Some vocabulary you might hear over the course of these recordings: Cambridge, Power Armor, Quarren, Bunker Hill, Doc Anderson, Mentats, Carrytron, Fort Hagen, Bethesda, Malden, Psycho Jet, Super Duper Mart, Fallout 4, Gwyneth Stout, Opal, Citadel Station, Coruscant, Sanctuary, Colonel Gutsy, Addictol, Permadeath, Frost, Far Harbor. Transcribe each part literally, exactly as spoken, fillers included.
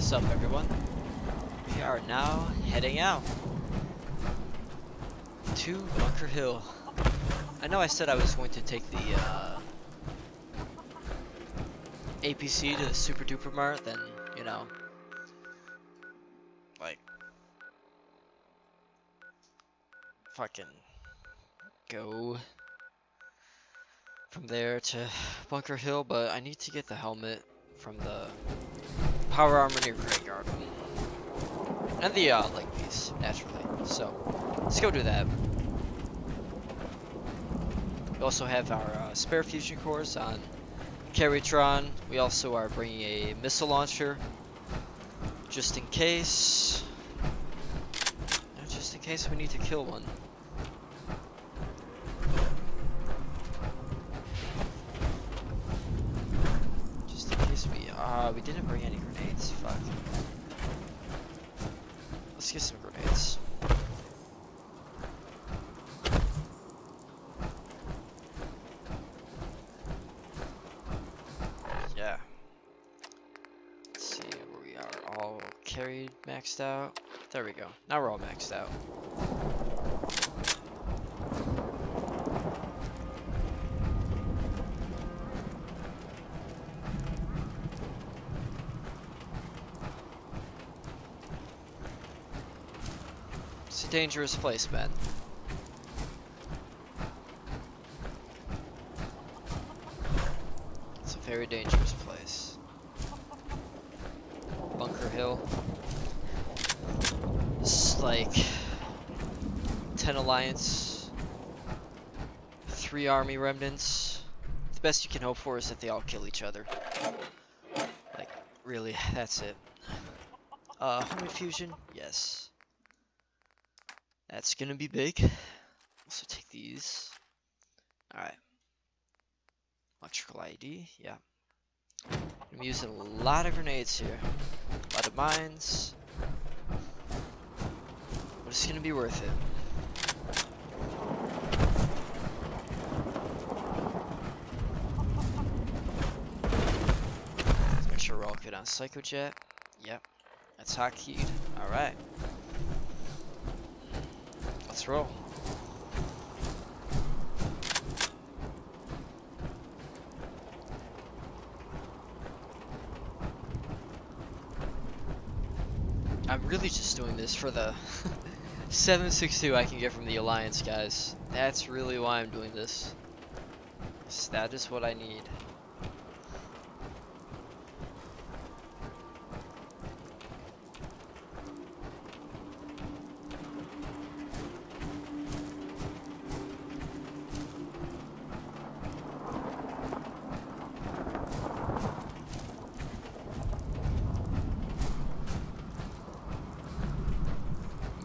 us up, everyone. We are now heading out to Bunker Hill. I know I said I was going to take the uh, A P C to the Super Duper Mart, then, you know, like, fucking go from there to Bunker Hill, but I need to get the helmet from the power armor near Graveyard. And the uh, leg piece, naturally. So, let's go do that. We also have our uh, spare fusion cores on Carrytron. We also are bringing a missile launcher, just in case. Just in case we need to kill one. Just in case we uh we didn't bring any grenades. Fuck. Let's get some grenades. Maxed out. There we go. Now we're all maxed out. It's a dangerous place, man. It's a very dangerous place. Bunker Hill. Like ten alliance, three army remnants. The best you can hope for is that they all kill each other. Like, really, that's it. Uh, helmet fusion, yes. That's gonna be big. Also take these. All right. Electrical I D, yeah. I'm using a lot of grenades here, a lot of mines. It's gonna be worth it. Let's make sure we're all good on Psycho Jet. Yep, that's hotkeyed. Alright. Let's roll. I'm really just doing this for the seven six two I can get from the Alliance, guys. That's really why I'm doing this. So that is what I need.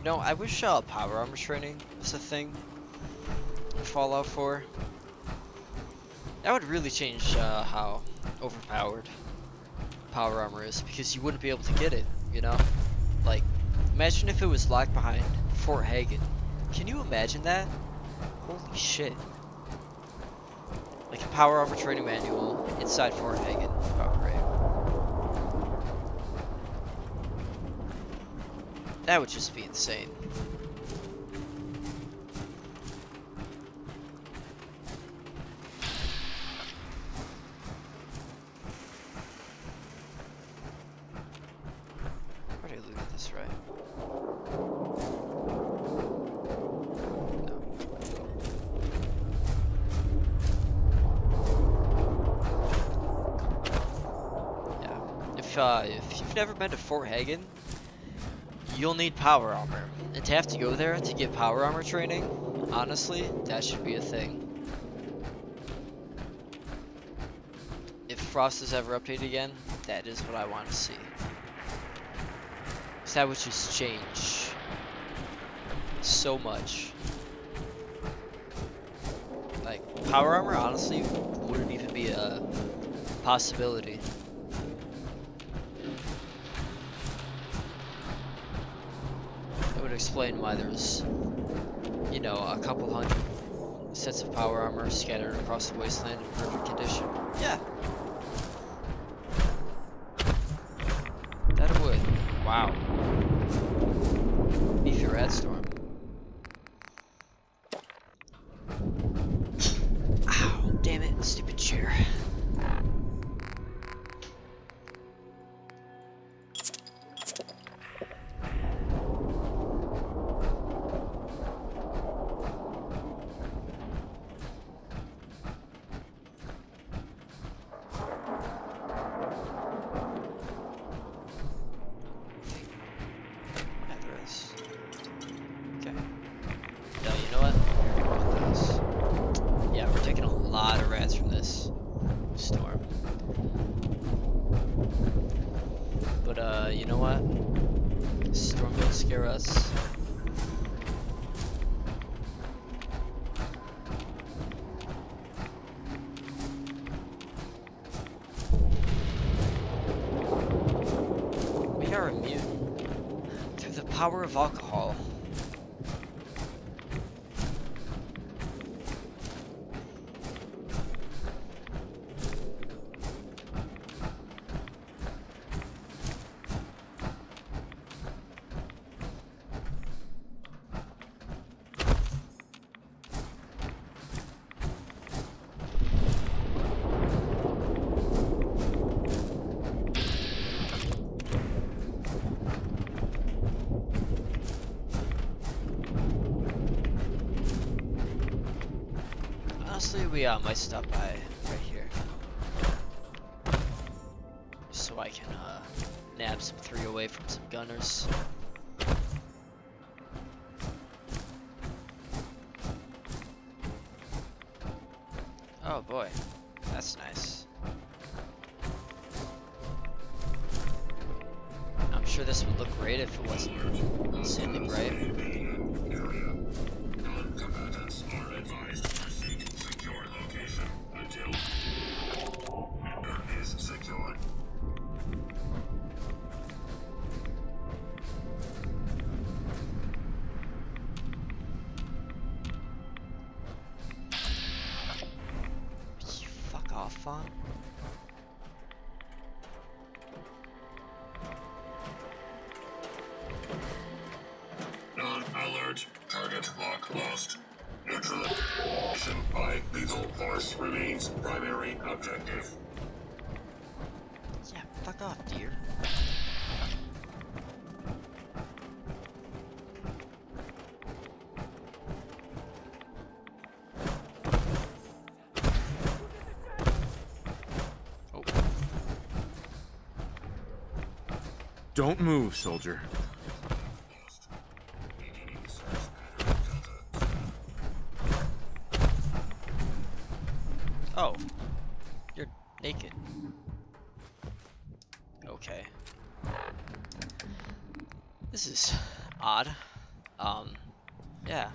No, I wish uh, power armor training was a thing in Fallout four. That would really change uh, how overpowered power armor is, because you wouldn't be able to get it, you know? Like, imagine if it was locked behind Fort Hagen. Can you imagine that? Holy shit. Like a power armor training manual inside Fort Hagen. Oh, great. That would just be insane. Where did I loot this, right? No. Yeah. If uh, if you've never been to Fort Hagen, you'll need power armor, and to have to go there to get power armor training, honestly, that should be a thing. If Frost is ever updated again, that is what I want to see. So that would just change so much. Like, power armor honestly wouldn't even be a possibility. Explain why there's, you know, a couple hundred sets of power armor scattered across the wasteland in perfect condition. Yeah, that it would. Wow. Beneath a red storm. Ow, damn it, stupid chair. Power of alcohol. We uh, might stop by right here, so I can uh, nab some three away from some gunners. Oh boy, that's nice. I'm sure this would look great if it wasn't sanding bright. Don't move, soldier. Oh, you're naked. Okay. This is odd. Um, yeah.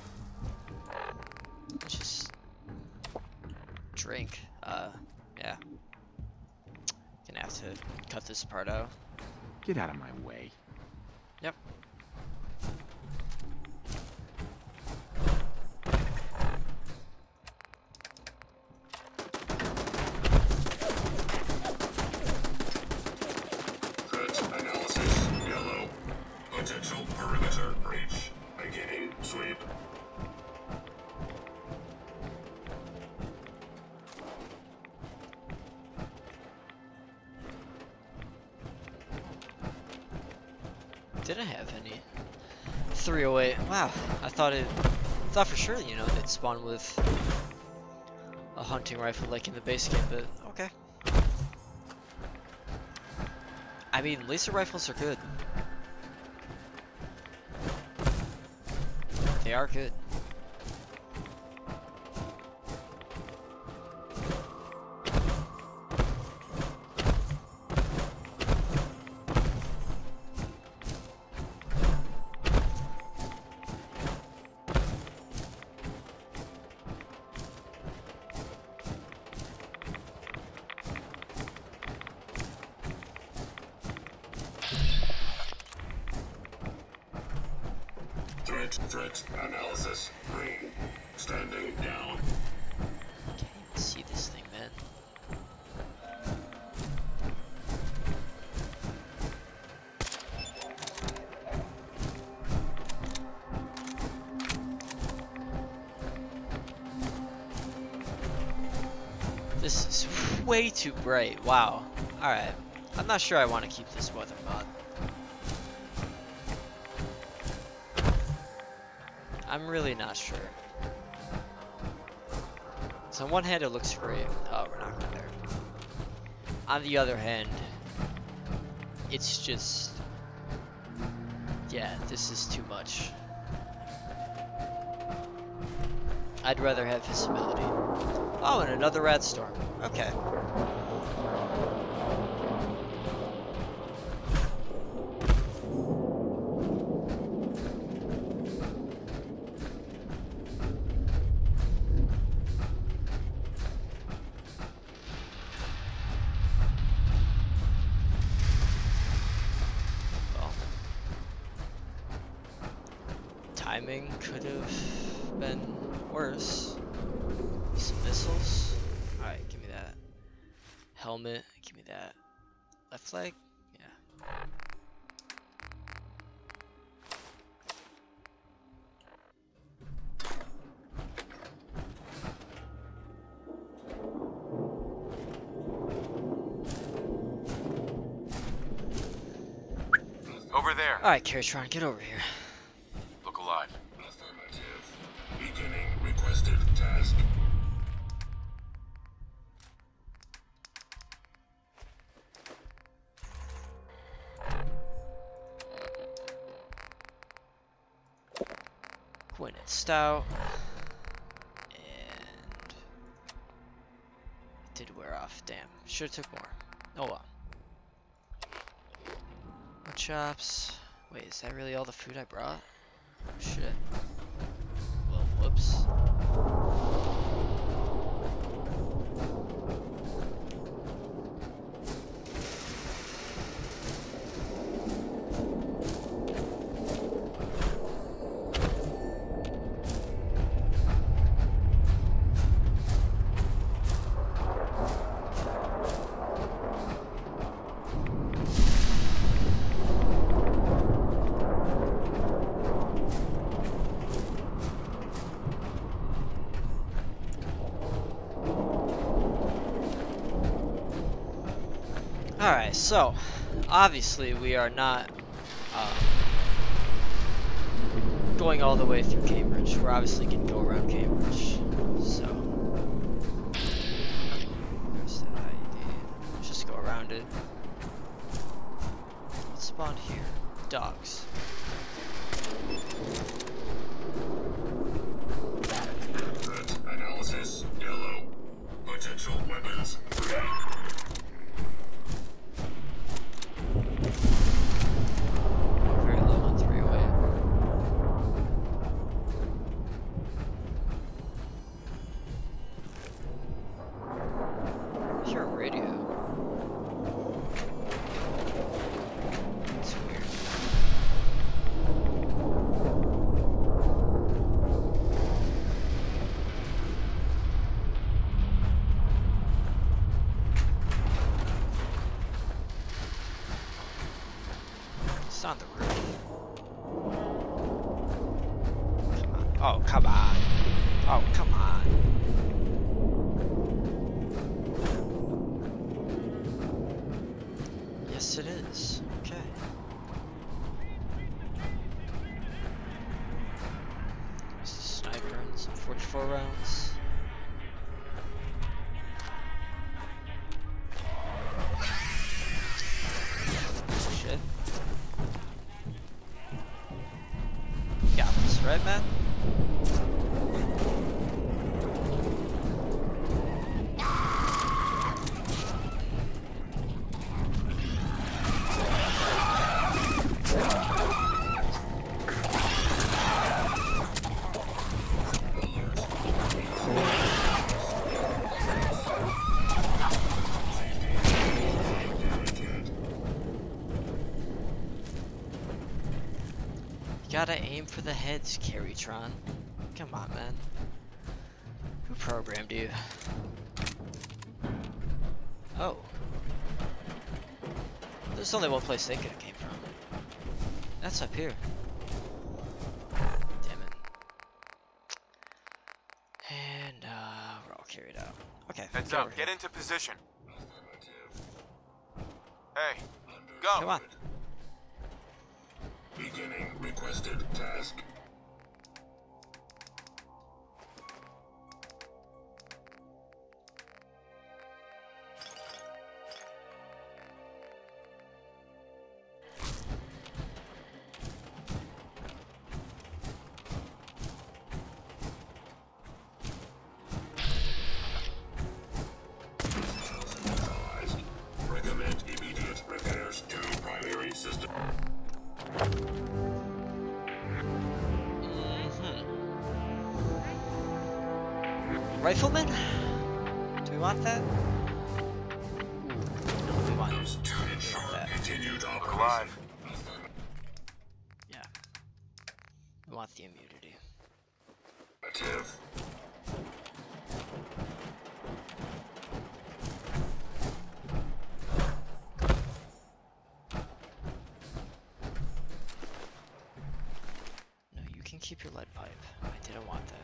Let's just drink. Uh, yeah. Gonna have to cut this part out. Get out of my way. Yep. Wow, I thought it, I thought for sure, you know, it spawned with a hunting rifle like in the base game, but okay. I mean, laser rifles are good. They are good. Threat analysis. Green. Standing down. I can't even see this thing, man. This is way too bright. Wow. Alright. I'm not sure I want to keep this weather mod. I'm really not sure. So on one hand it looks great. Oh, we're not going there. On the other hand, it's just... yeah, this is too much. I'd rather have visibility. Oh, and another rat storm. Okay. Well, timing could have been worse. Some missiles. Alright, give me that. Helmet, give me that. Left leg? Yeah. Over there. Alright, Caratron, get over here. Look alive. Beginning requested task. Gwyneth Stout. And it did wear off, damn. Should have took more. Oh well. Wood chops. Wait, is that really all the food I brought? Oh, shit. Whoops. Alright, so, obviously we are not uh, going all the way through Cambridge. We're obviously going to go around Cambridge, so, there's that I D. Let's just go around it. Let's spawn here. Dogs. Method analysis, yellow. Potential weapons, green. It's on the roof. Come on. Oh, come on. Oh, come on. Yes, it is. Okay. There's a sniper and some forty-four rounds. Right, man? Gotta aim for the heads, Caratron. Come on, man. Who programmed you? Oh. There's only one place they could have came from. That's up here. Damn it. And, uh, we're all carried out. Okay. That's Hands up. Get into position. Hey, go. Come on. Beginning requested task. Rifleman? Do we want that? No, we want that. Alive. Yeah. We want the immunity. No, you can keep your lead pipe. I didn't want that.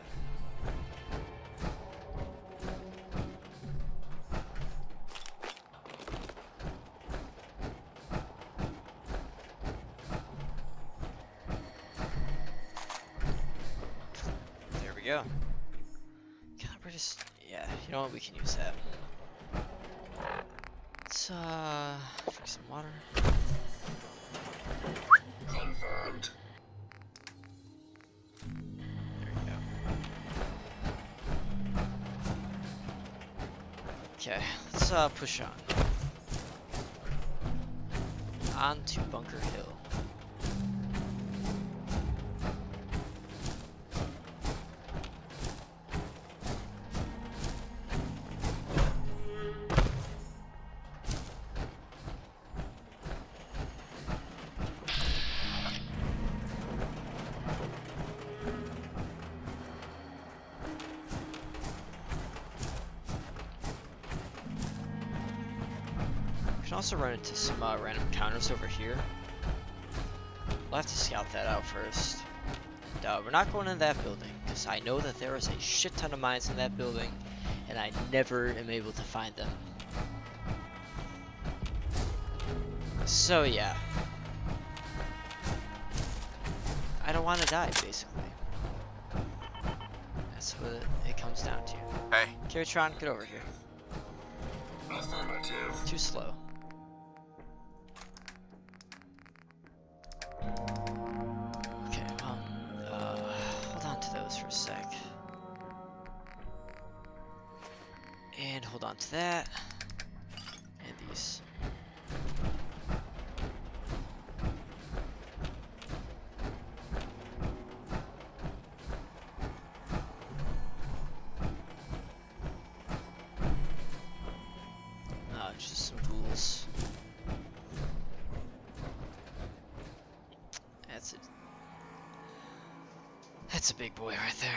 Yeah. God, we're just, yeah, you know what, we can use that. Let's, uh, drink some water. Confirmed. There we go. Okay, let's, uh, push on. On to Bunker Hill. Also run into some uh, random counters over here. We'll have to scout that out first. And, uh, we're not going in that building because I know that there is a shit ton of mines in that building, and I never am able to find them. So yeah, I don't want to die. Basically, that's what it comes down to. Hey, Kiritron, get over here. Too slow. To that and these. Ah, oh, just some tools. That's it. That's a big boy right there.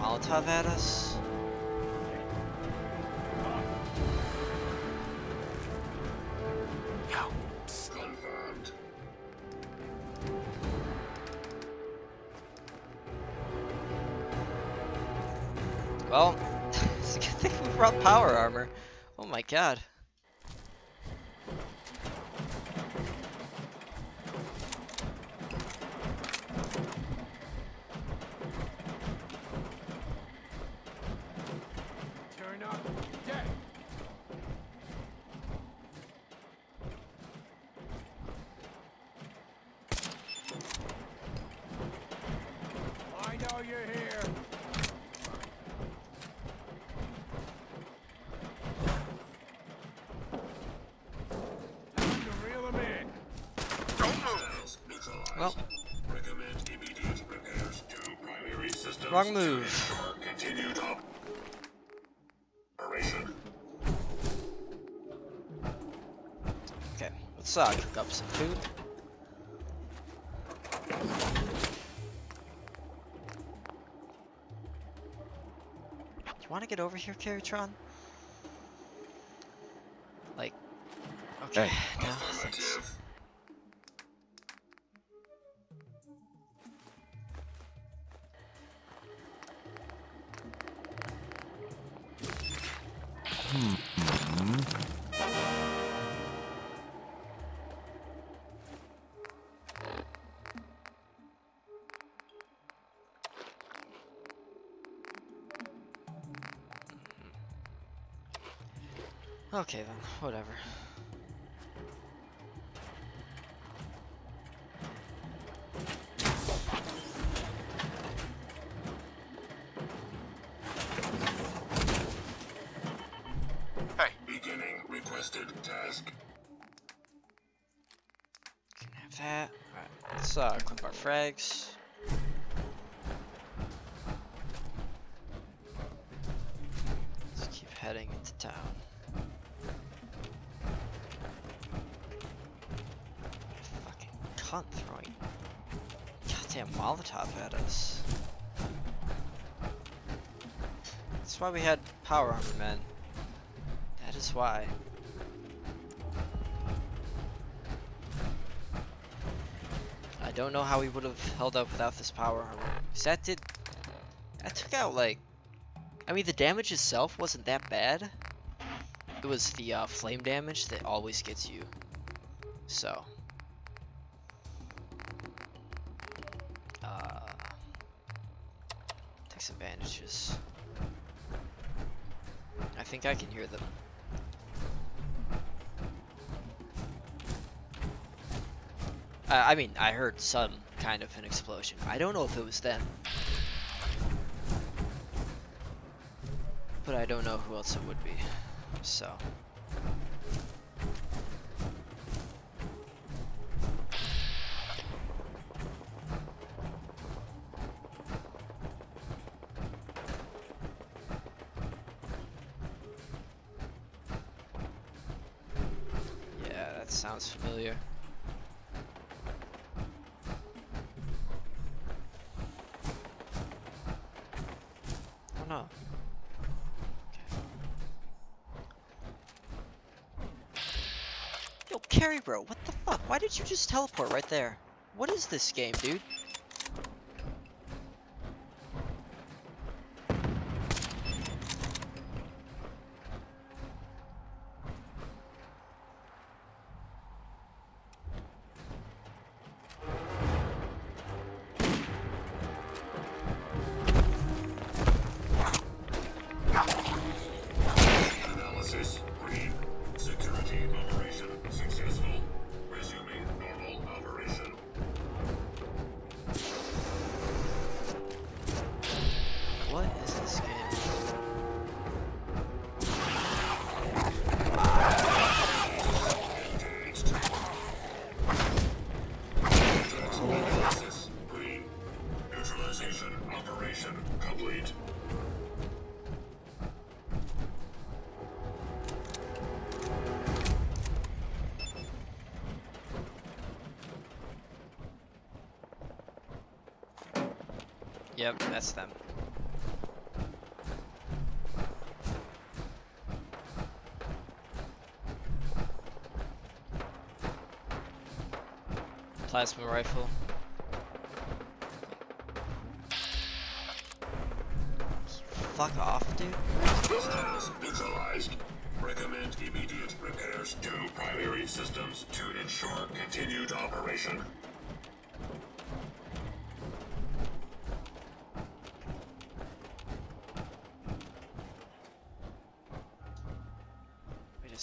Molotov at us. No. Confirmed. Well, it's a good thing we brought power armor. Oh my god. you're here. Time to reel them in. Don't move. Well. Recommend immediate repairs to primary systems. Wrong move. Continued operation. Okay, let's uh, cook up some food. Want to get over here, Carrytron? Like, okay, hey. No, thanks. Okay then, whatever. Hey, beginning requested task. Can have that. Alright, let's uh, clip our frags. Let's keep heading into town. Throwing goddamn Molotov at us. That's why we had power armor, men. That is why. I don't know how we would have held up without this power armor. Cause that did. That took out like. I mean, the damage itself wasn't that bad. It was the uh, flame damage that always gets you. So. Advantages. I think I can hear them. Uh, I mean, I heard some kind of an explosion. I don't know if it was them. But I don't know who else it would be. So. Sounds familiar. Oh no. Okay. Yo, Carry Bro, what the fuck? Why did you just teleport right there? What is this game, dude? Yep, that's them. Plasma rifle. Fuck off, dude. Systems neutralized. Recommend immediate repairs to primary systems to ensure continued operation.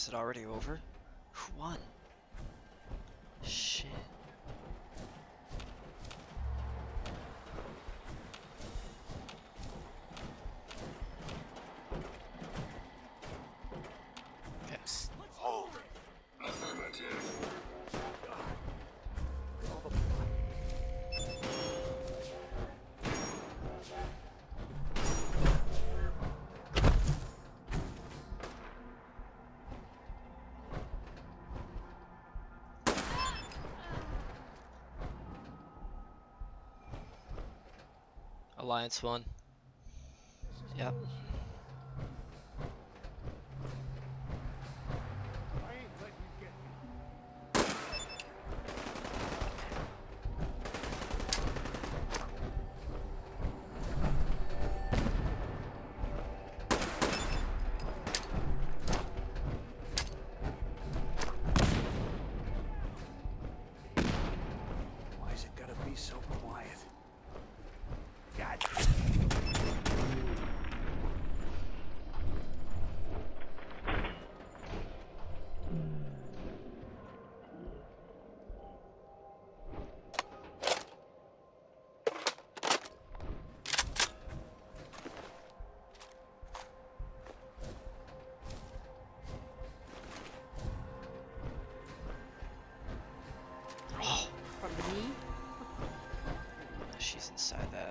Is it already over? Who won? Shit. Alliance one. Yep.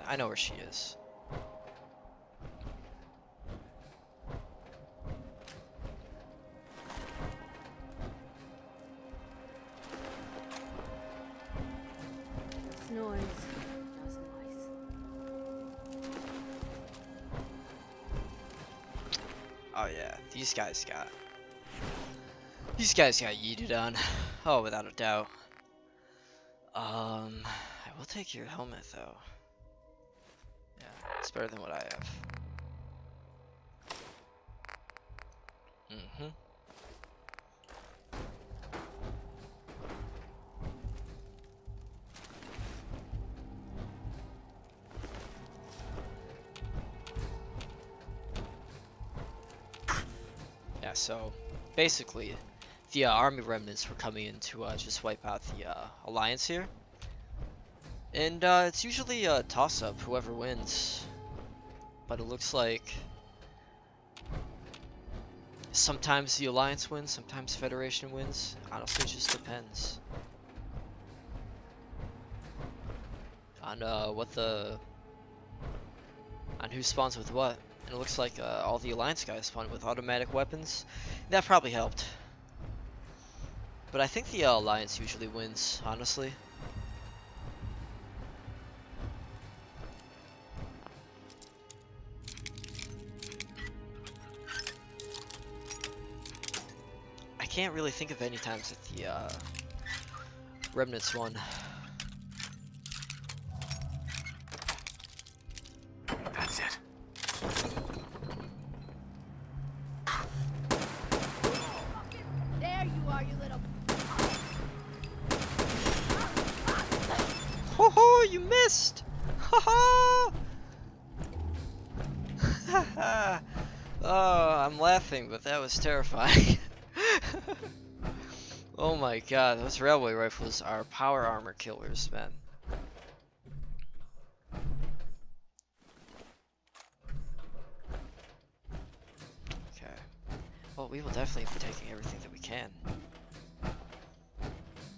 I know where she is. It's noise. That was nice. Oh yeah, these guys got these guys got yeeted on. Oh, without a doubt. Um, I will take your helmet though. It's better than what I have. Mm-hmm. Yeah, so basically the uh, army remnants were coming in to uh, just wipe out the uh, alliance here. And uh, it's usually a toss-up, whoever wins. But it looks like sometimes the Alliance wins, sometimes Federation wins. Honestly, it just depends on uh, what the on who spawns with what. And it looks like uh, all the Alliance guys spawned with automatic weapons. That probably helped. But I think the uh, Alliance usually wins, honestly. Can't really think of any times that the uh, remnants won. That's it. There you are, you little. Ho ho! You missed. Ha ha. Oh, I'm laughing, but that was terrifying. Oh my god, those railway rifles are power armor killers, man. Okay. Well, we will definitely be taking everything that we can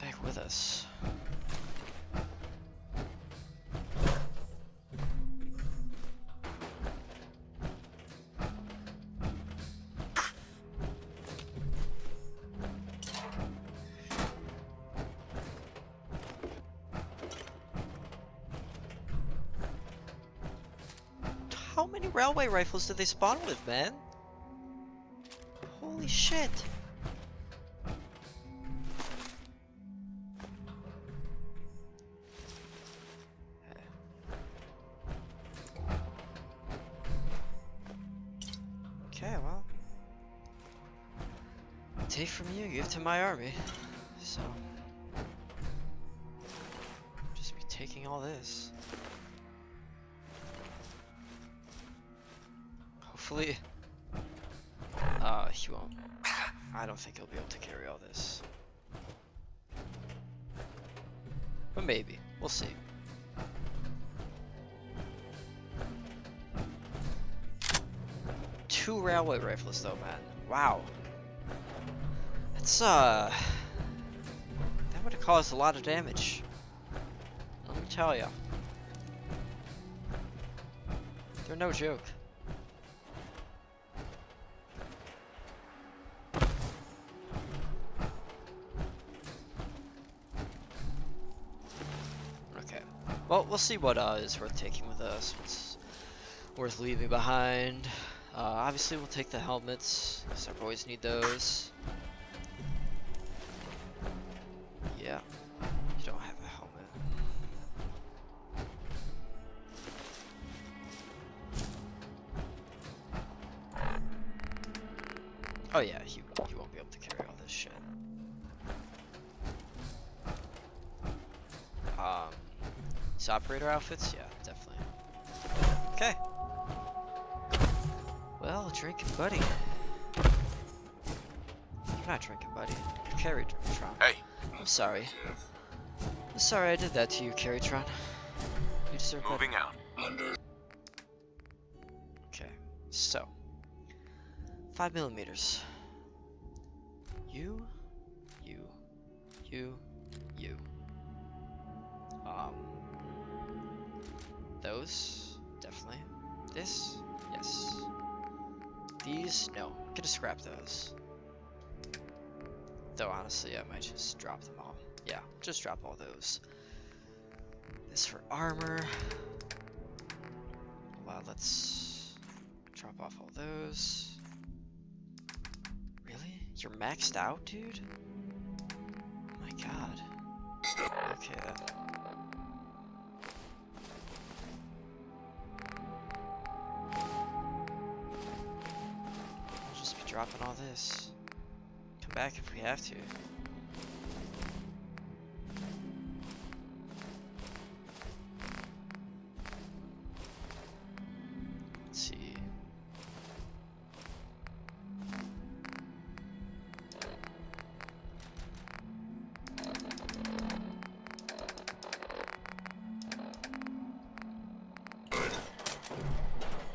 back with us. How many railway rifles did they spawn with, man? Holy shit! Okay, well, take from you, give to my army. So, just be taking all this. Hopefully, uh, he won't. I don't think he'll be able to carry all this. But maybe. We'll see. Two railway rifles though, man. Wow. That's, uh... that would have caused a lot of damage. Let me tell ya. They're no joke. we'll see what uh, is worth taking with us, what's worth leaving behind. Uh, obviously we'll take the helmets, because I always need those. Yeah, you don't have a helmet. Oh yeah, you, you won't be able to carry all this shit. Um, these operator outfits? Yeah, definitely. Okay. Well, drinking buddy. You're not drinking buddy. You're carry Tron. Hey. I'm sorry. I'm sorry I did that to you, Carrytron. You deserve Moving that. out. Under. Okay, so five millimeters. You, you, you, you. Um, those definitely. This, yes. These, no. I'm gonna scrap those. Though honestly, I might just drop them all. Yeah, just drop all those. This for armor. Well, let's drop off all those. Really? You're maxed out, dude? Oh my god. Okay, that. I'll just be dropping all this. Come back if we have to. Let's see.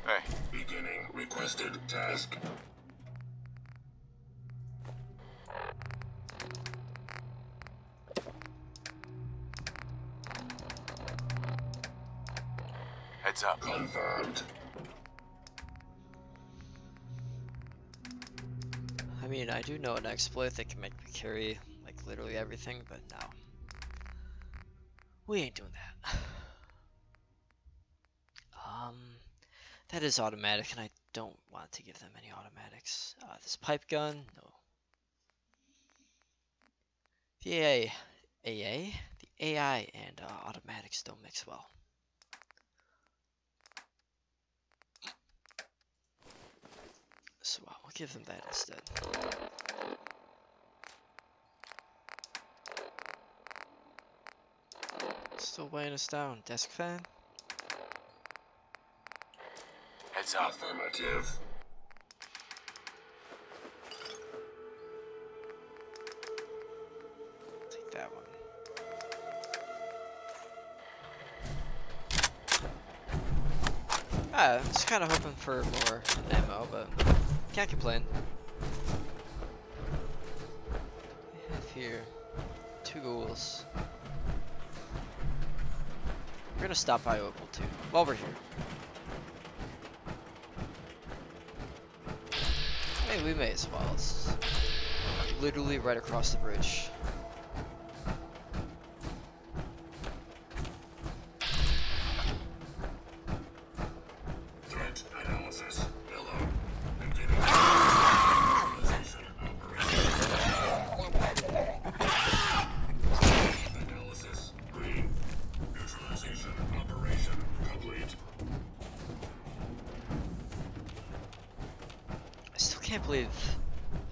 Hey. Beginning requested task. Up. Confirmed. I mean, I do know an exploit that can make me carry like literally everything, but no, we ain't doing that. Um, that is automatic, and I don't want to give them any automatics. Uh, this pipe gun, no. The A I, A I, the A I, and uh, automatics don't mix well. So wow, we'll give them that instead. Still weighing us down, desk fan. Heads up, affirmative. Take that one. Ah, I was kind of hoping for more ammo, but. Can't complain. We have here two ghouls. We're gonna stop by Opal too while we're here. Hey, we may as well. It's literally right across the bridge.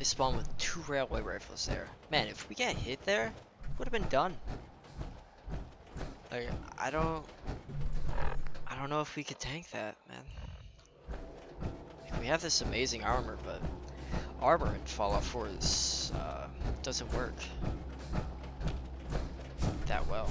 Spawn with two railway rifles there. Man, if we get hit there, would have been done. Like, I don't, I don't know if we could tank that, man. Like, we have this amazing armor, but armor in Fallout four is, uh, doesn't work that well.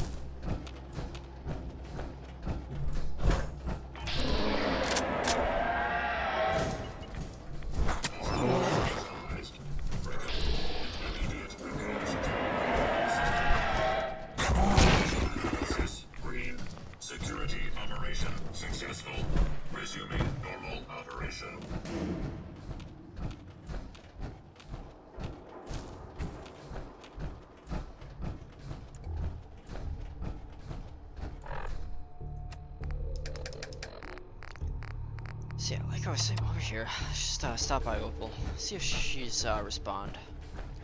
So yeah, like I was saying, over here, let's just uh, stop by Opal, see if she's uh, respond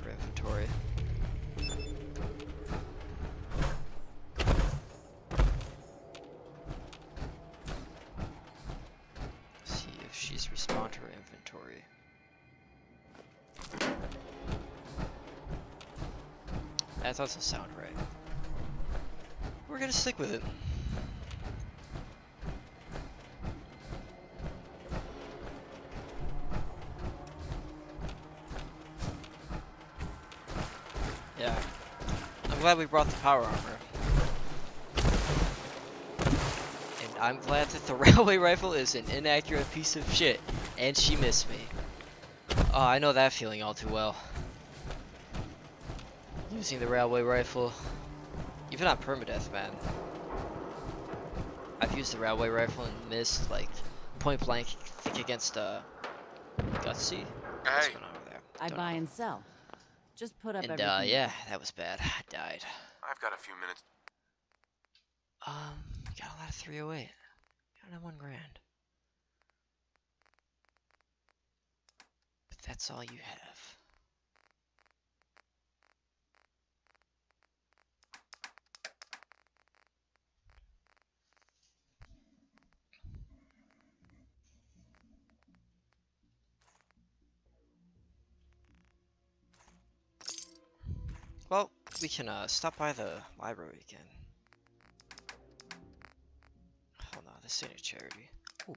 her inventory. See if she's respond her inventory. That doesn't sound right. We're gonna stick with it. Yeah. I'm glad we brought the power armor. And I'm glad that the railway rifle is an inaccurate piece of shit. And she missed me. Oh, I know that feeling all too well. Using the railway rifle, even on permadeath, man. I've used the railway rifle and missed, like, point blank, think against uh, Gutsy. What's going on over there? I Don't buy know. and sell. Just put up. And everything. uh, yeah, that was bad. I died. I've got a few minutes. Um, got a lot of three oh eight. Got another one grand. But that's all you have. Well, we can uh, stop by the library again. Oh no, this ain't a charity. Ooh.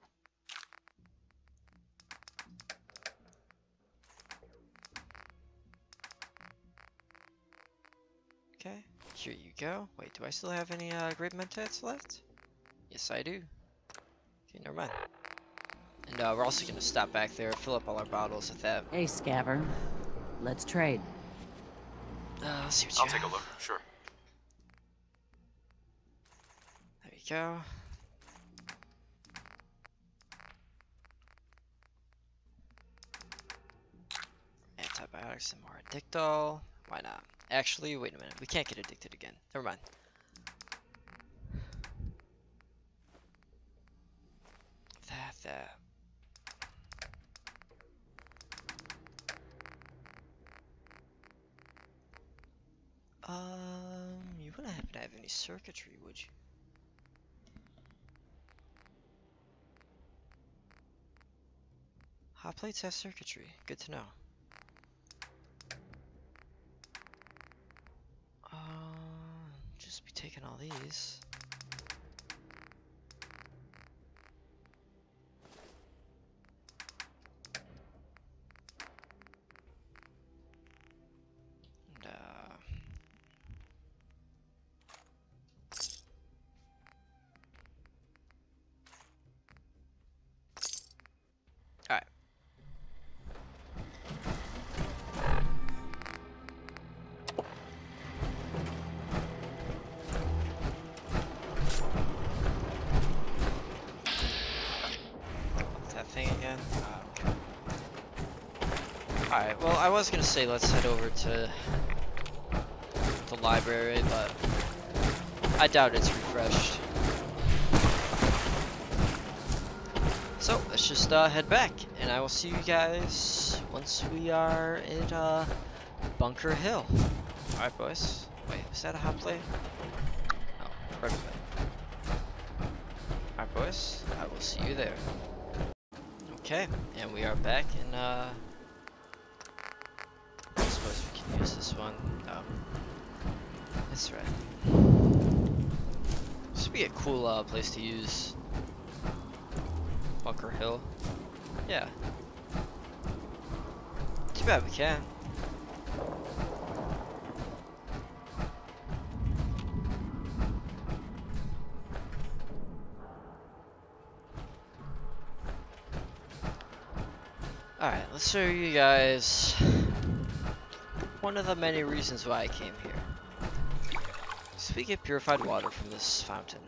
Okay, here you go. Wait, do I still have any uh, great mentats left? Yes, I do. Okay, never mind. And uh, we're also gonna stop back there, fill up all our bottles with that. Hey, Scaver, let's trade. Uh, see what I'll you take have. a look, sure. There you go. Antibiotics and more addictol. Why not? Actually, wait a minute. We can't get addicted again. Never mind. That, that. Um, you wouldn't happen to have any circuitry, would you? Hot plates have circuitry. Good to know. Um, just be taking all these. Alright, well, I was gonna say let's head over to the library, but I doubt it's refreshed. So, let's just uh, head back, and I will see you guys once we are at uh, Bunker Hill. Alright, boys. Wait, is that a hot plate? Oh, right away. Alright, boys. I will see you there. Okay, and we are back in, uh... use this one. Oh. That's right. This would be a cool uh, place to use. Bunker Hill. Yeah. Too bad we can't. Alright, let's show you guys one of the many reasons why I came here. So we get purified water from this fountain.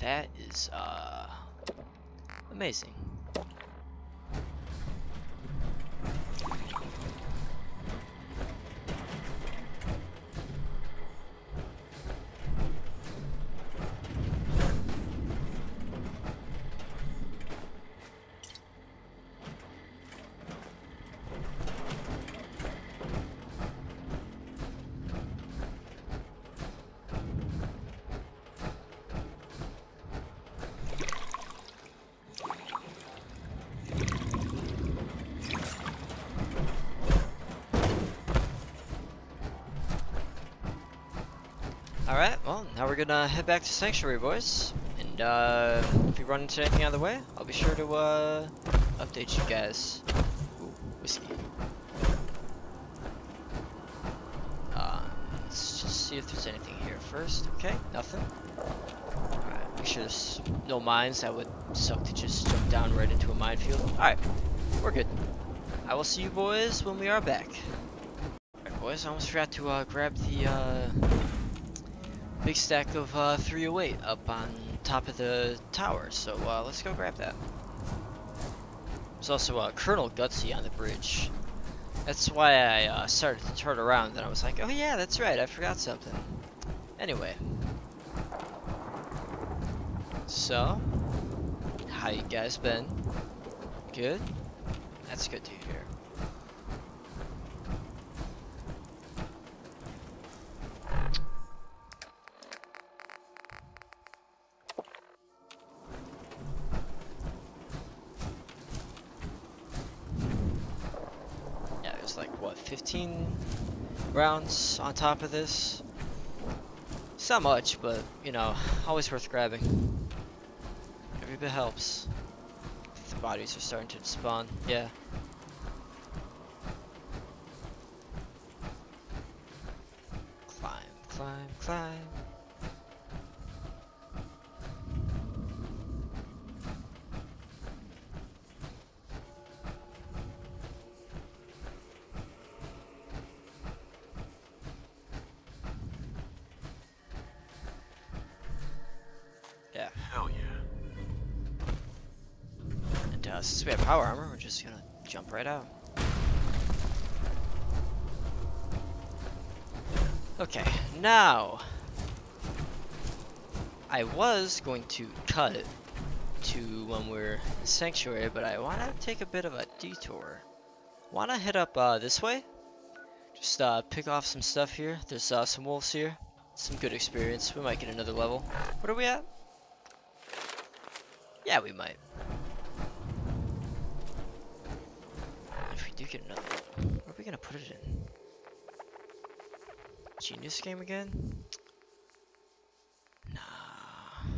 That is uh amazing. Alright, well, now we're gonna head back to Sanctuary, boys. And, uh, if we run into anything out of the way, I'll be sure to, uh, update you guys. Ooh, whiskey. Uh, let's just see if there's anything here first. Okay, nothing. Alright, make sure there's no mines. That would suck to just jump down right into a minefield. Alright, we're good. I will see you boys when we are back. Alright, boys, I almost forgot to, uh, grab the, uh, big stack of, uh, three oh eight up on top of the tower. So, uh, let's go grab that. There's also, uh, Colonel Gutsy on the bridge. That's why I, uh, started to turn around, then I was like, oh yeah, that's right, I forgot something. Anyway. So, how you guys been? Good? That's good to hear. fifteen rounds on top of this. It's not much, but you know, always worth grabbing. Every bit helps. The bodies are starting to spawn. Yeah. Climb, climb, climb. Since we have power armor, we're just gonna jump right out. Okay, now I was going to cut it to when we're in Sanctuary, but I want to take a bit of a detour. Want to head up uh, this way? Just uh, pick off some stuff here. There's uh, some wolves here. Some good experience. We might get another level. What are we at? Yeah, we might. Do get another one. Where are we gonna put it in? Genius game again? Nah.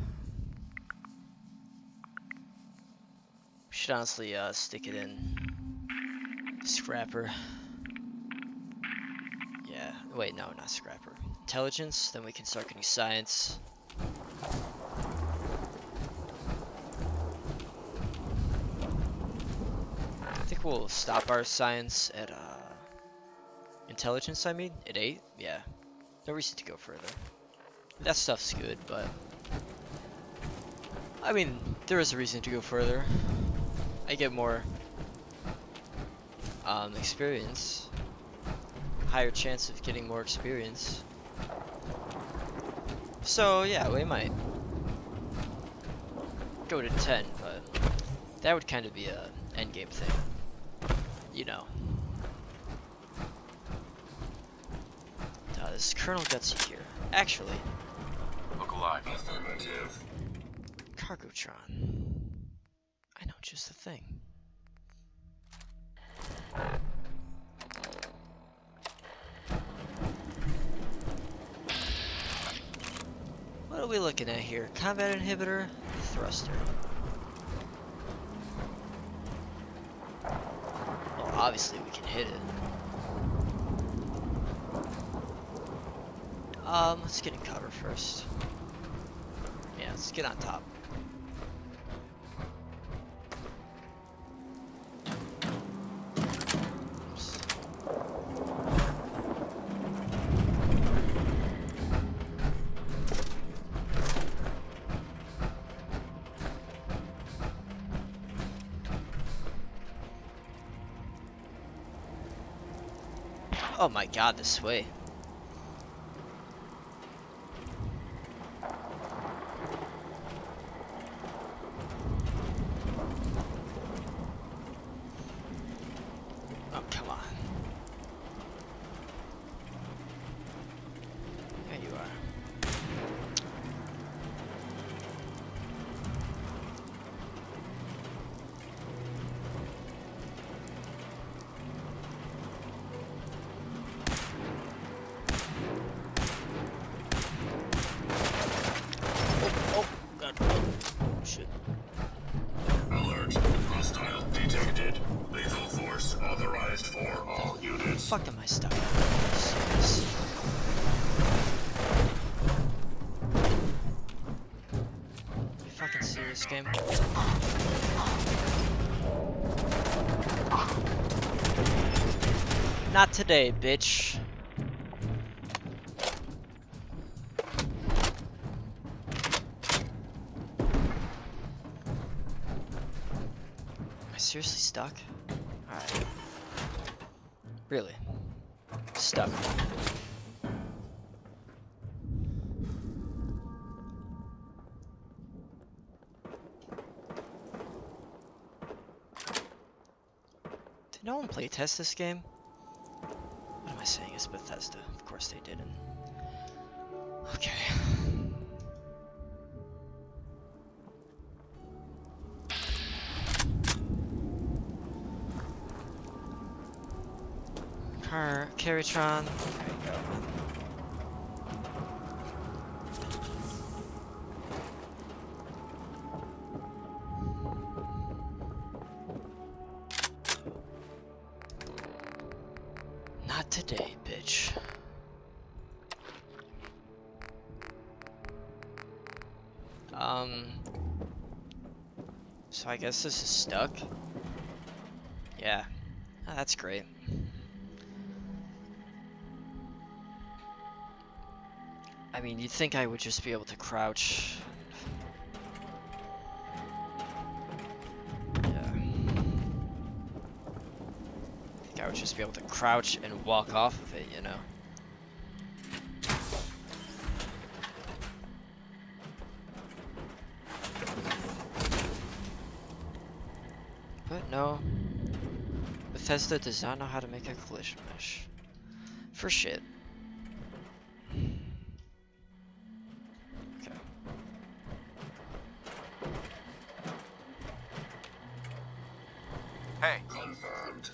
We should honestly uh, stick it in Scrapper. Yeah. Wait, no, not Scrapper. Intelligence. Then we can start getting science. We'll stop our science at uh intelligence, I mean at eight. Yeah, no reason to go further. That stuff's good, but I mean there is a reason to go further. I get more um experience, higher chance of getting more experience, so yeah, we might go to ten, but that would kind of be a end game thing, you know. Uh, this Colonel Gutsy here. Actually, look alive. Affirmative. Cargotron. I know just the thing. What are we looking at here? Combat inhibitor, thruster. Well, obviously we can hit it. Um, let's get in cover first. Yeah, let's get on top. Oops. Oh my god, this way. Oh, come on. There you are. this game. Not today, bitch. Am I seriously stuck? Alright. Really? Stuck. Did no one playtest this game? What am I saying? It's Bethesda. Of course they didn't. Okay. Car Carrytron. There you go. I guess this is stuck. Yeah, oh, that's great. I mean, you'd think I would just be able to crouch. Yeah. I think I would just be able to crouch and walk off of it, you know? No, Bethesda does not know how to make a collision mesh. For shit. Okay. Hey, confirmed.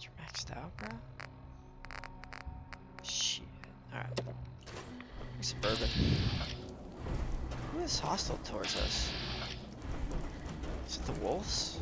You're maxed out, bro? Shit. Alright. Suburban. Who is hostile towards us? Is it the wolves?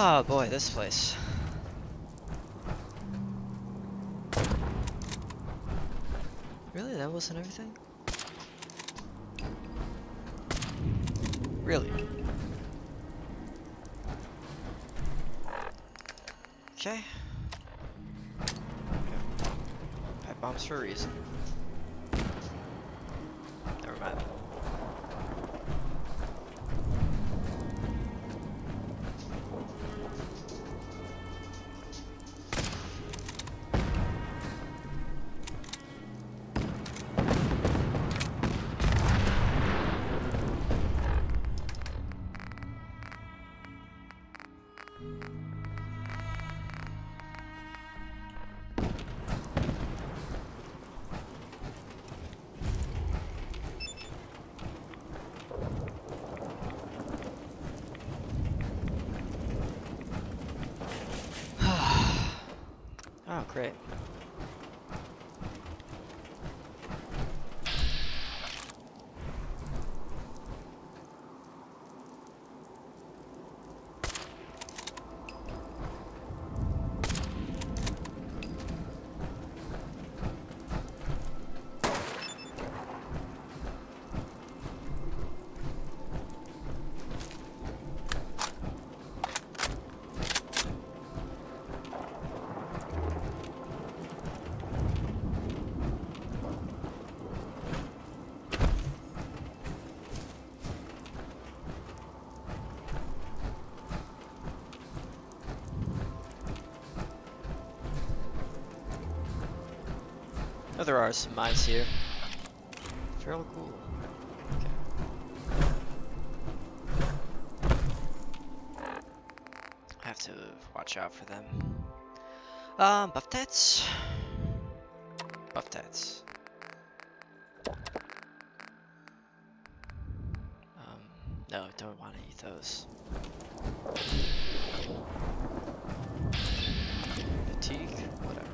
Oh boy, this place. Really? That wasn't everything? Really? Okay. Pipe bombs for a reason. Never mind. Great. Oh, there are some mines here. Feral ghoul. Okay. I have to watch out for them. Um, buff tats. Buff tats. Um, no, don't want to eat those. Fatigue, whatever.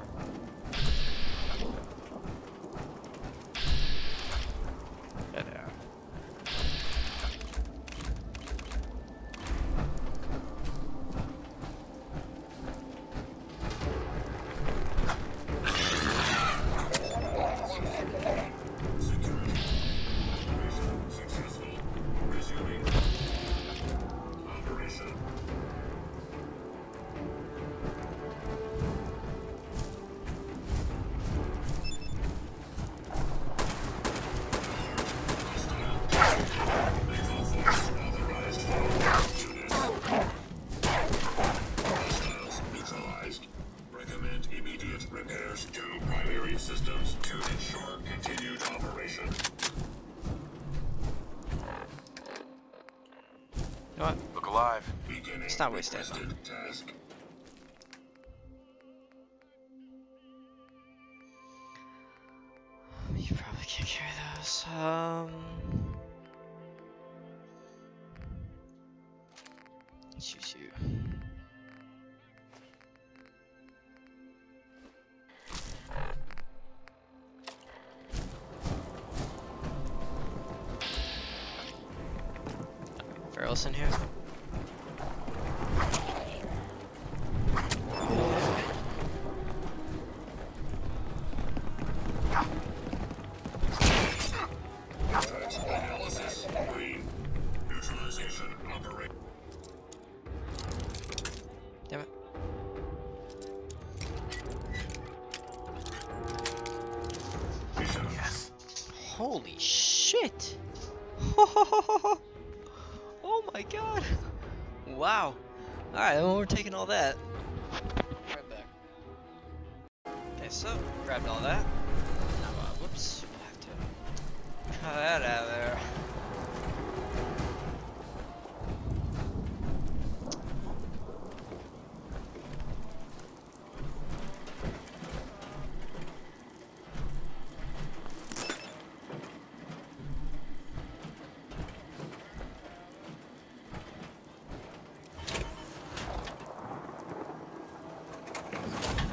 Let's not waste time. You probably can't carry those. Um, let's use you. Feral's in here. Holy shit! Oh my god! Wow! Alright, well, we're taking all that. Right back. Okay, so, grabbed all that. Now, uh, whoops. I have to cut that out of there.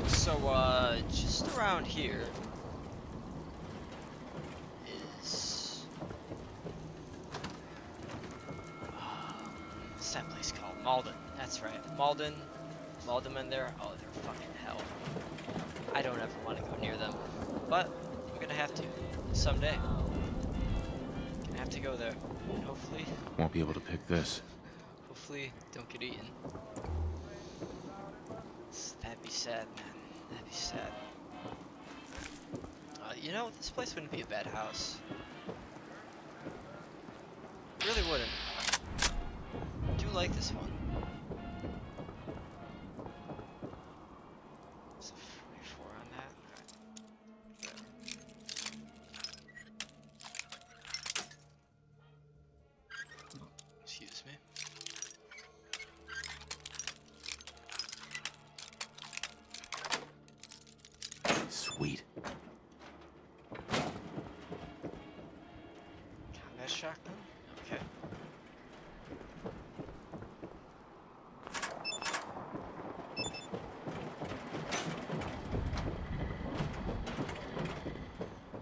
So, uh, just around here is, uh, what's that place called? Malden, that's right. Malden, Malden in there, oh, they're fucking hell. I don't ever want to go near them, but I'm gonna have to someday. Gonna have to go there, and hopefully. Won't be able to pick this. Hopefully, don't get eaten. That'd be sad, man. That'd be sad. Uh, you know, this place wouldn't be a bad house. Really wouldn't. I do like this one. There's a forty-four on that. Right. Excuse me. Sweet. Combat shotgun? Okay.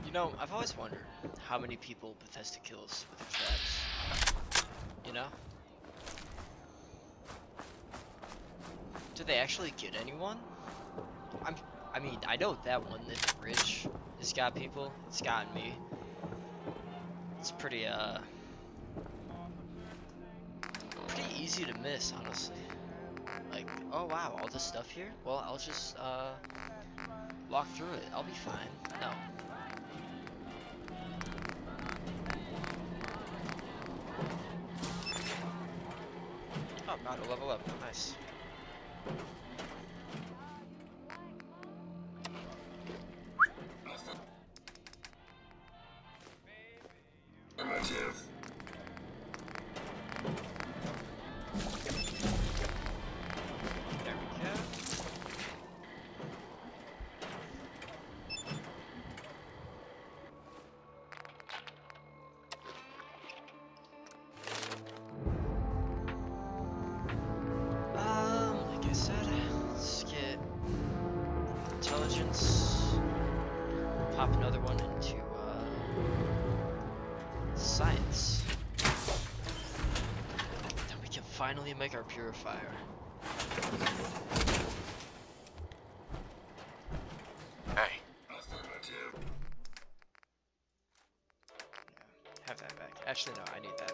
You know, I've always wondered how many people Bethesda kills with the traps. You know? Do they actually get anyone? I'm I mean, I know that one, that's rich, it's got people, it's gotten me. It's pretty, uh, pretty easy to miss, honestly. Like, oh wow, all this stuff here? Well, I'll just, uh, walk through it, I'll be fine. No. Oh, got a level up, nice. intelligence. Pop another one into uh, science. Then we can finally make our purifier. Hey. Yeah, have that back. Actually, no, I need that.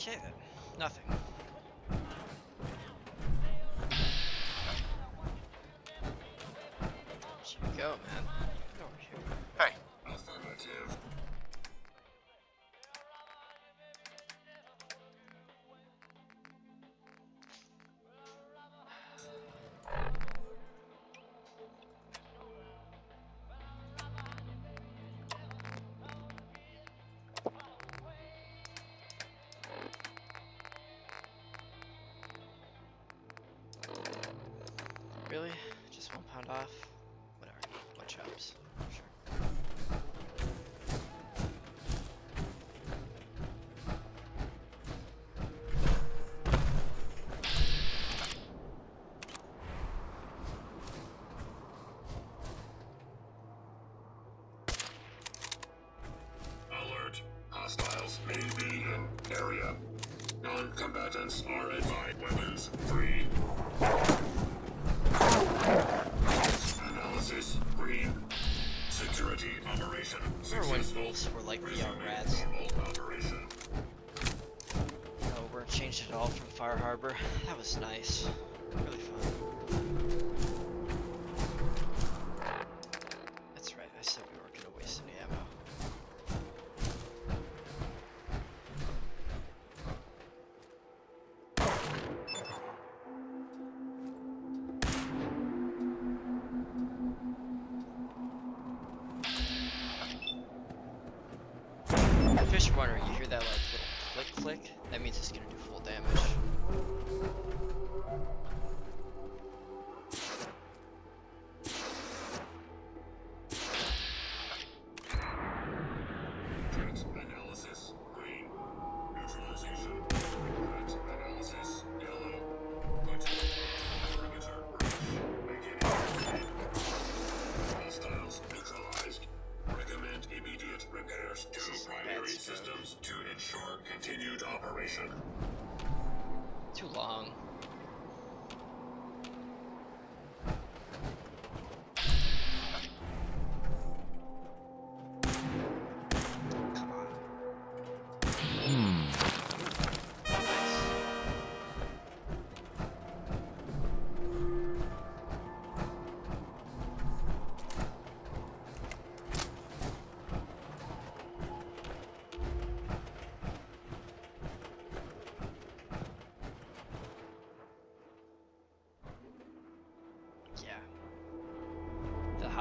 Okay then, nothing. Here we go, man. Get over here. Hey. Affirmative. Non-combatants are advised. Weapons free. Analysis green. Security operation successful. Wolves were like young rats. Operation. No, we're changed at all from Far Harbor. That was nice. Really fun. That's right. I said we weren't gonna waste any ammo. Systems to ensure continued operation.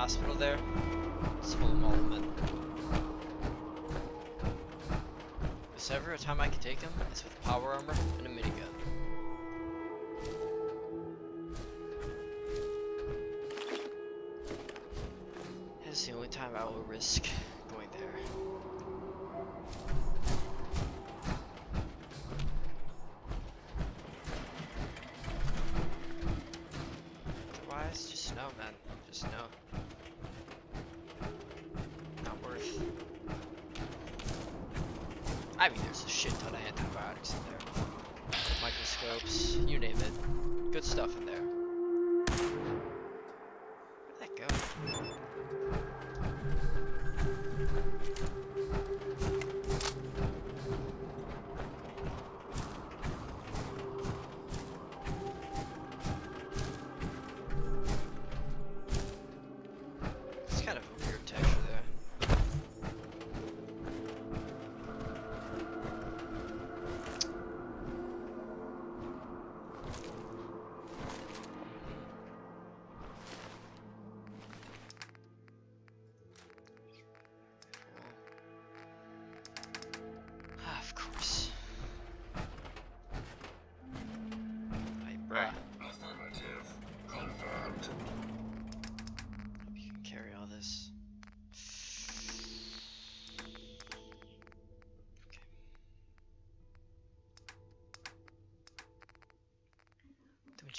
hospital there. Let's hold them all a bit. Is there ever a time I can take him? It's with power armor and a minigun. That's the only time I will risk going there. Otherwise, just no, man. Just no. Not worth. I mean, there's a shit ton of antibiotics in there. Microscopes, you name it. Good stuff in there.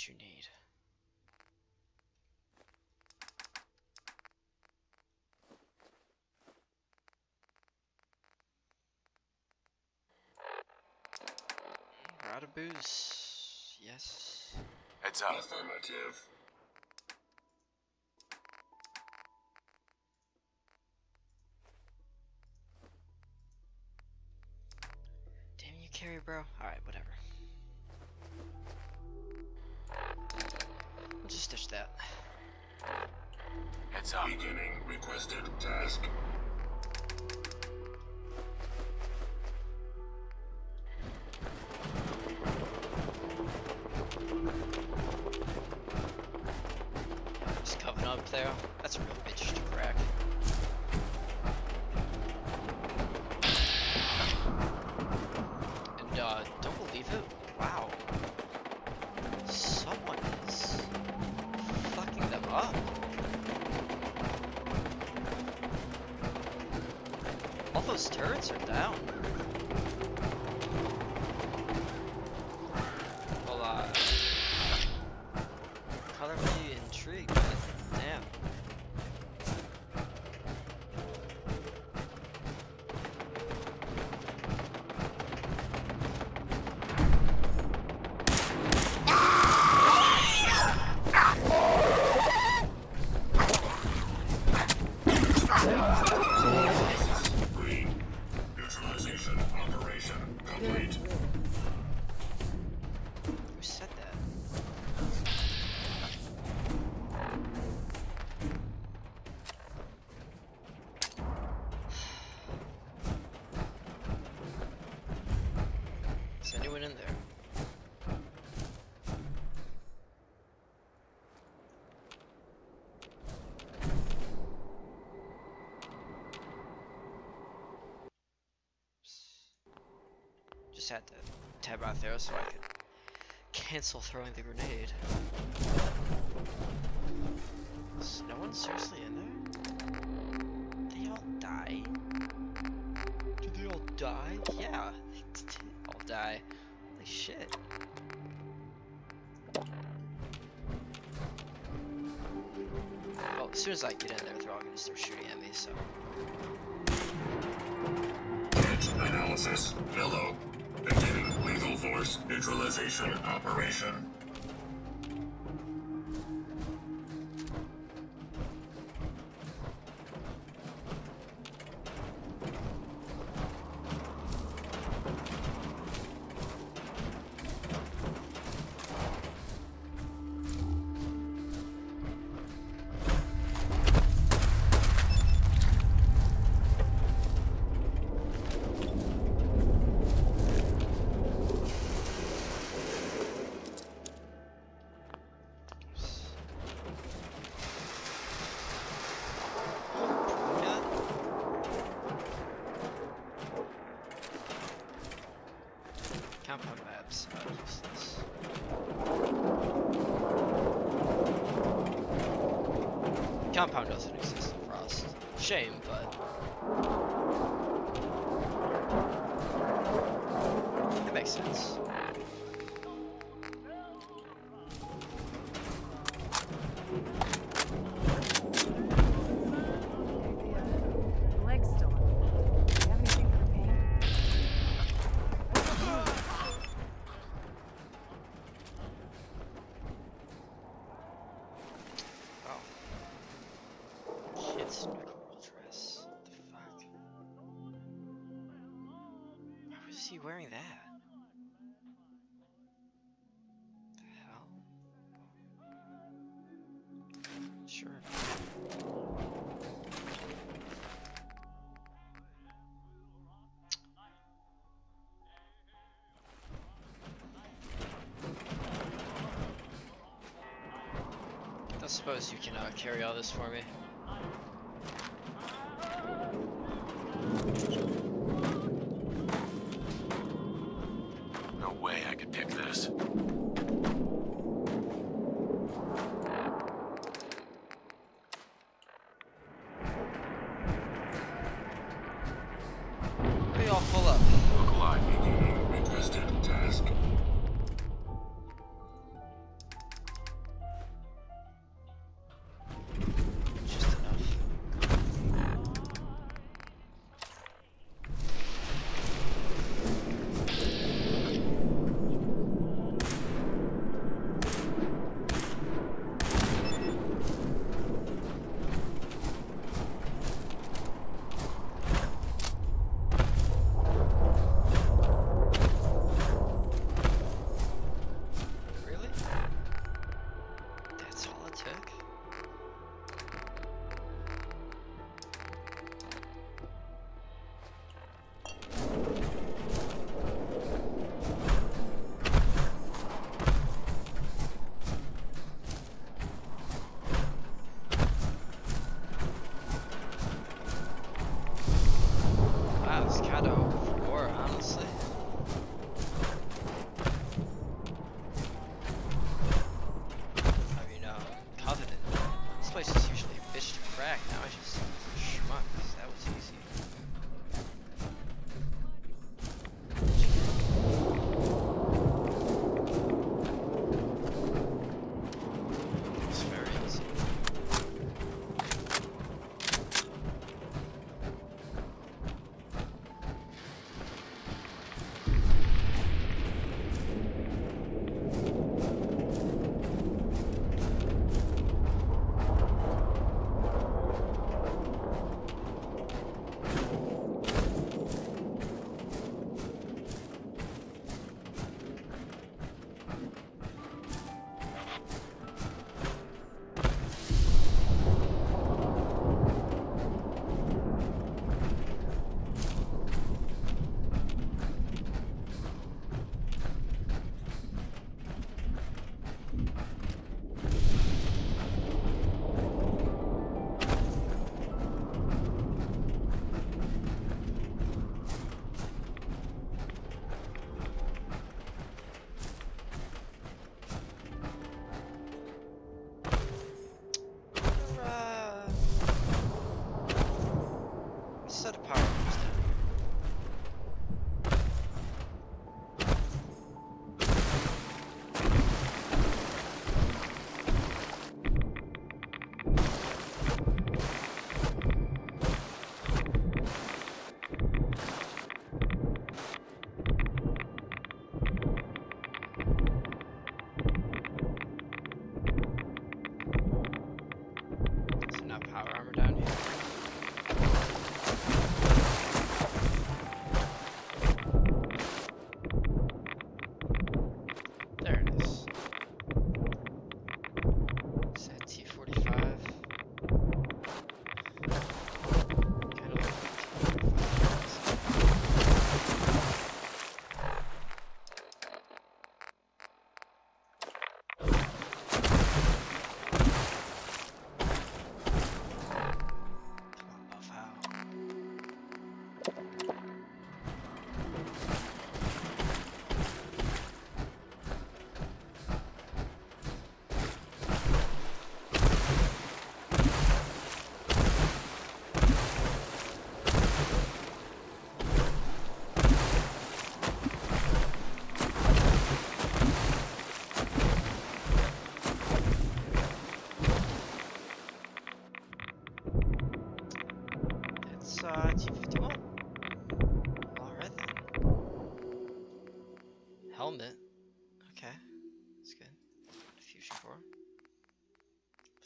You need. We're out of booze. Yes. Heads up. Affirmative. Damn you, Carrie, bro. All right, whatever. Just ditch that. Heads up. Beginning requested task. Just covering up there. That's a real bitch to crack. And uh, don't believe it. Wow. Someone is. Up. All those turrets are down. Well, uh, kind of really intrigued, but damn. Just had to tab out there so I could cancel throwing the grenade. Is no one seriously in there? Did they all die? Did they all die? Yeah, they did all die. Holy shit. Well, as soon as I get in there, they're all gonna start shooting at me, so. Analysis, mellow. Beginning lethal force neutralization operation. Compound doesn't exist in Frost. Shame, but it makes sense. I suppose you can uh, carry all this for me. No way I could pick this. We all pull up. Look alive. Requested task.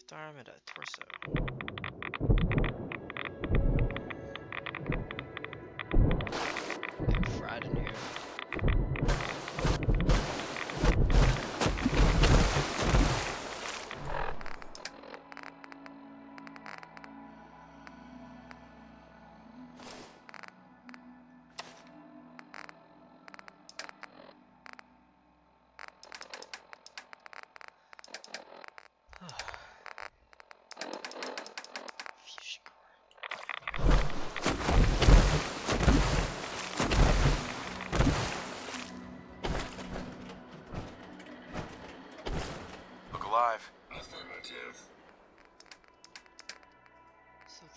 left arm and a torso.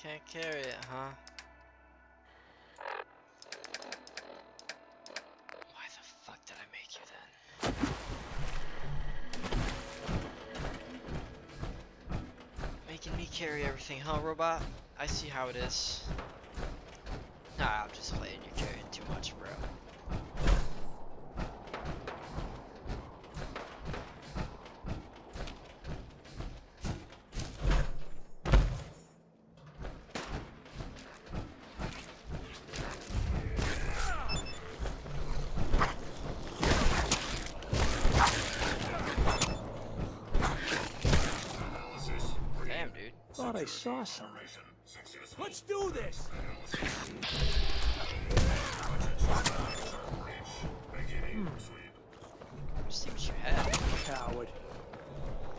Can't carry it, huh? Why the fuck did I make you then? Making me carry everything, huh, robot? I see how it is. Nah, I'm just playing. You're carrying too much, bro. I saw some. Let's do this. Hmm. Just see what you have, coward.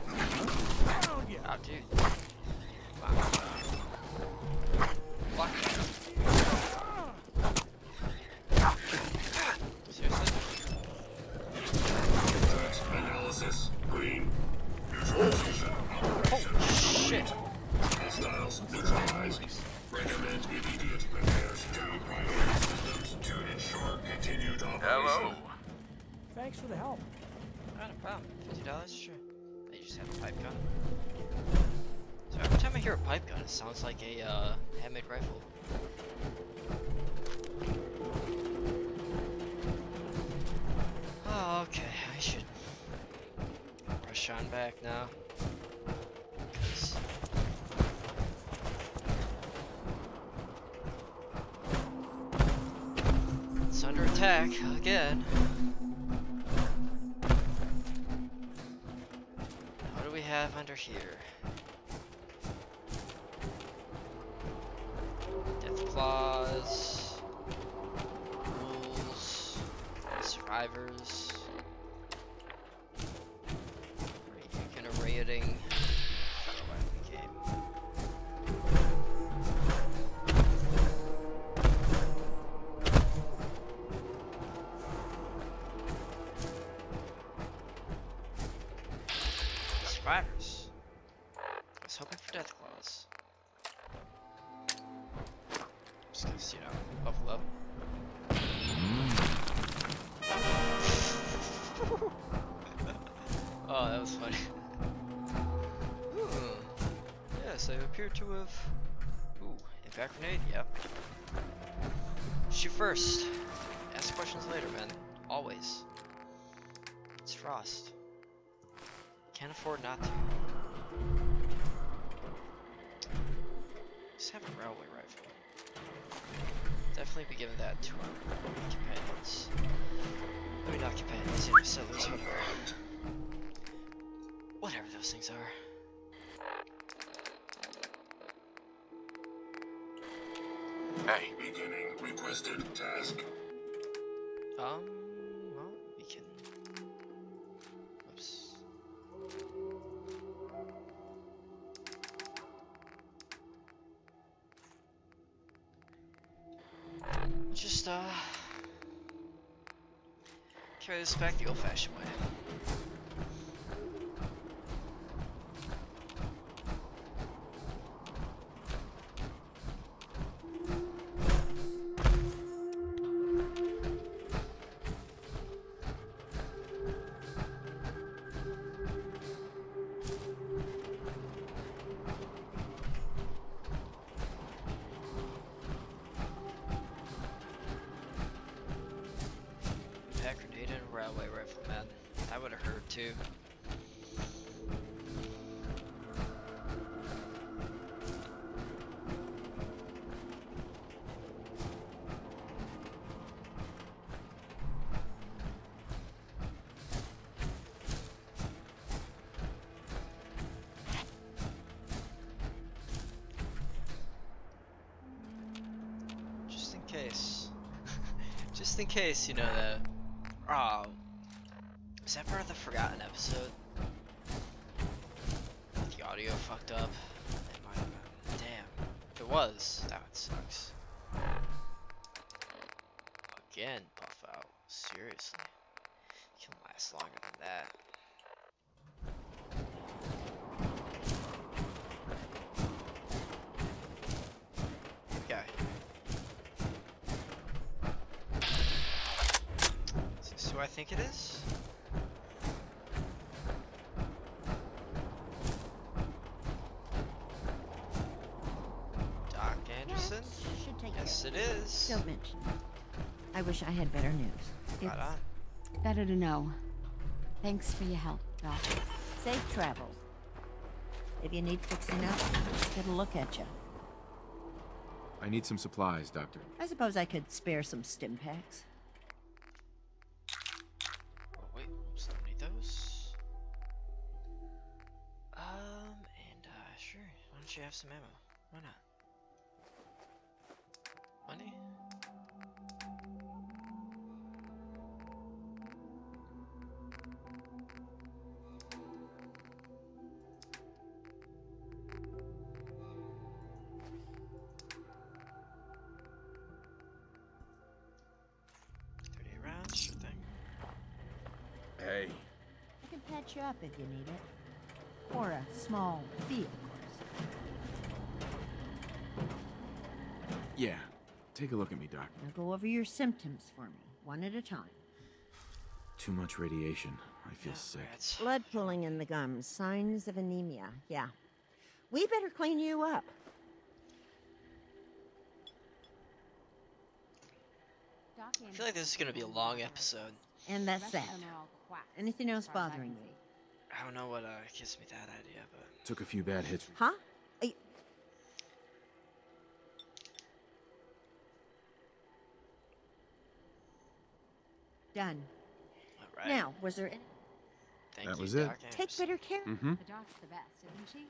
Oh, dude. Wow. Fuck. Seriously. Analysis. Green. Oh shit. Styles neutralized. Recommend immediate repairs to primary systems to ensure continued operation. Hello. Thanks for the help. Not a problem. Fifty dollars, sure. They just have a pipe gun. So every time I hear a pipe gun, it sounds like a uh, handmade rifle. Oh, okay. I should rush on back now. Under attack again. What do we have under here? Death claws, rules, survivors. You're gonna rioting. To have. Ooh, impact grenade, yep. Shoot first. Ask questions later, man. Always. It's Frost. Can't afford not to. Just have a railway rifle. Definitely be giving that to our companions. Maybe not companions, even settlers, whatever. Whatever those things are. Hey. Beginning requested task. Um, well, we can. Oops. Just, uh. carry this back the old fashioned way. Too. case. Just in case, you know, that. Oh. Is that part of the Forgotten episode? The audio fucked up. It might have been. Damn. If it was, that sucks. Again, buff out. Seriously. It can last longer than that. Okay. Is this who I think it is? Doc Anderson? Yes, it is. Don't mention it. I wish I had better news. It's better to know. Thanks for your help, Doc. Safe travels. If you need fixing up, just get a look at you. I need some supplies, Doctor. I suppose I could spare some stim packs. Oh, wait, still need those. Um, and uh, sure. Why don't you have some ammo? Why not? Money? You up if you need it, or a small fee, of course. Yeah, take a look at me, Doc. Now go over your symptoms for me, one at a time. Too much radiation. I feel sick. Blood pooling in the gums, signs of anemia. Yeah, we better clean you up. I feel like this is going to be a long episode. And that's that. Anything else bothering you? I don't know what uh, gives me that idea, but... Took a few bad hits. Huh? You... Done. All right. Now, was there any... Thank that you, was Doc it. Take better care. Mm-hmm. The doc's the best, isn't she?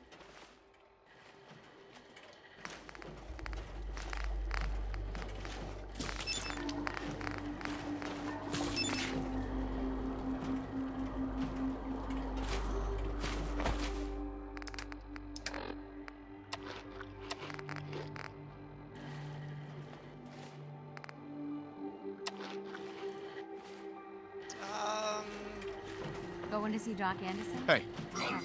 Going to see Doc Anderson? Hey. Hey.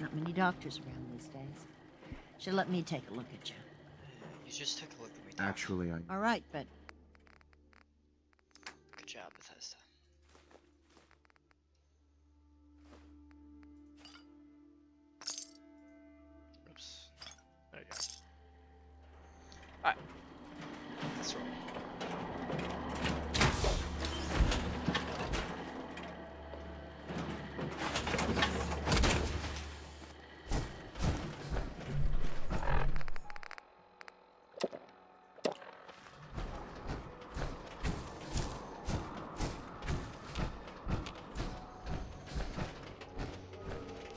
Not many doctors around these days. Should let me take a look at you. You just took a look at me. Doc. Actually, I. All right, but. Good job, Bethesda. Oops. There you go. Alright, let's roll.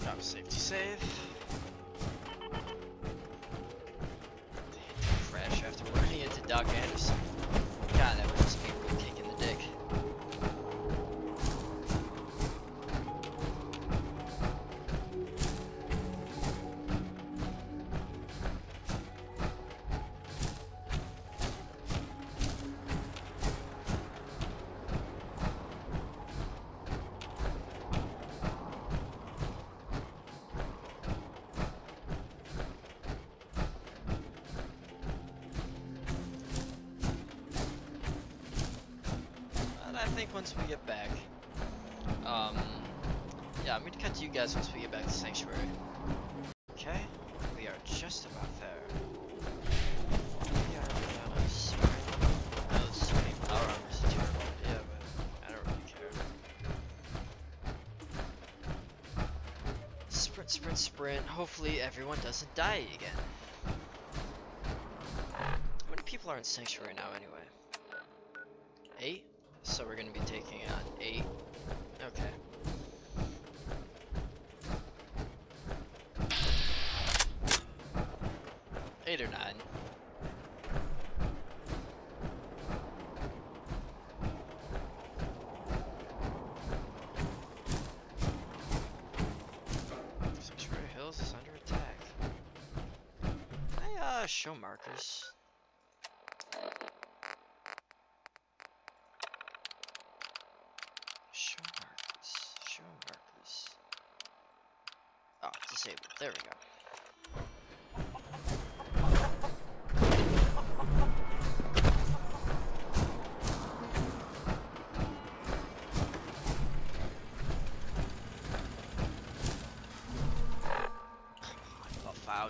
Drop safety save. Doc Anderson. God, that would just be a real kick in the dick. I think once we get back, um, yeah, I'm gonna cut to you guys once we get back to Sanctuary. Okay, we are just about there. We are about a secret. No, so many power armors are terrible. Yeah, but I don't really care. Sprint, sprint, sprint. Hopefully everyone doesn't die again. How many people are in Sanctuary now, anyway? Eight? So we're going to be taking on eight. Okay. show markers. Show markers. Show markers. Oh, disabled. There we go.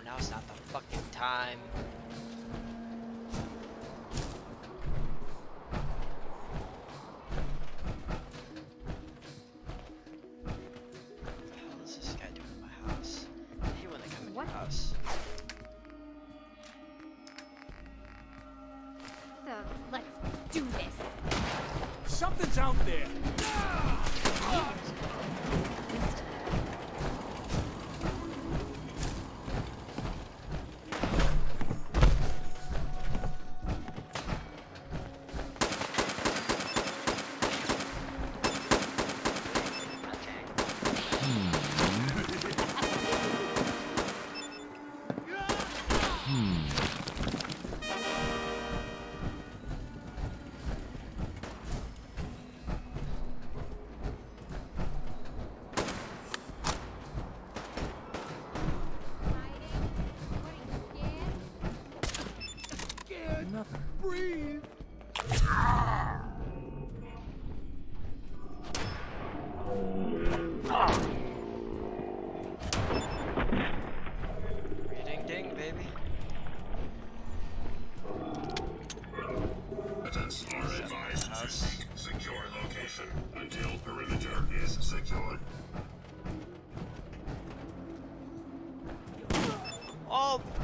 Now's not the fucking time. What the hell is this guy doing in my house? I hate when they come in your house. So, let's do this. Something's out there.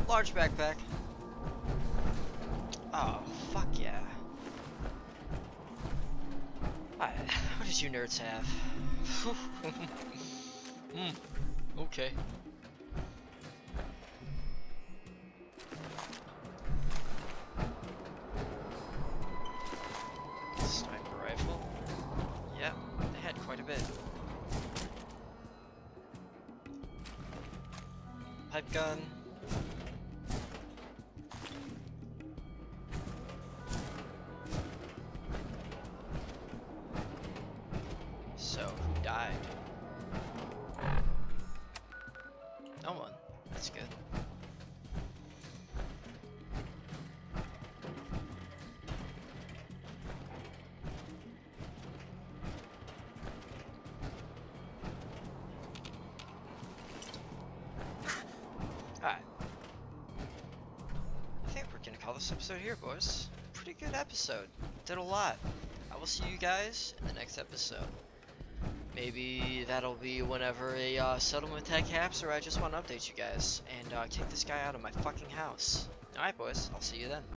Large backpack. Oh, fuck yeah. Alright, what did you nerds have? Hmm, okay. This episode here, boys. Pretty good episode. Did a lot. I will see you guys in the next episode. Maybe that'll be whenever a uh, settlement attack happens, or I just want to update you guys and uh, kick this guy out of my fucking house. Alright, boys. I'll see you then.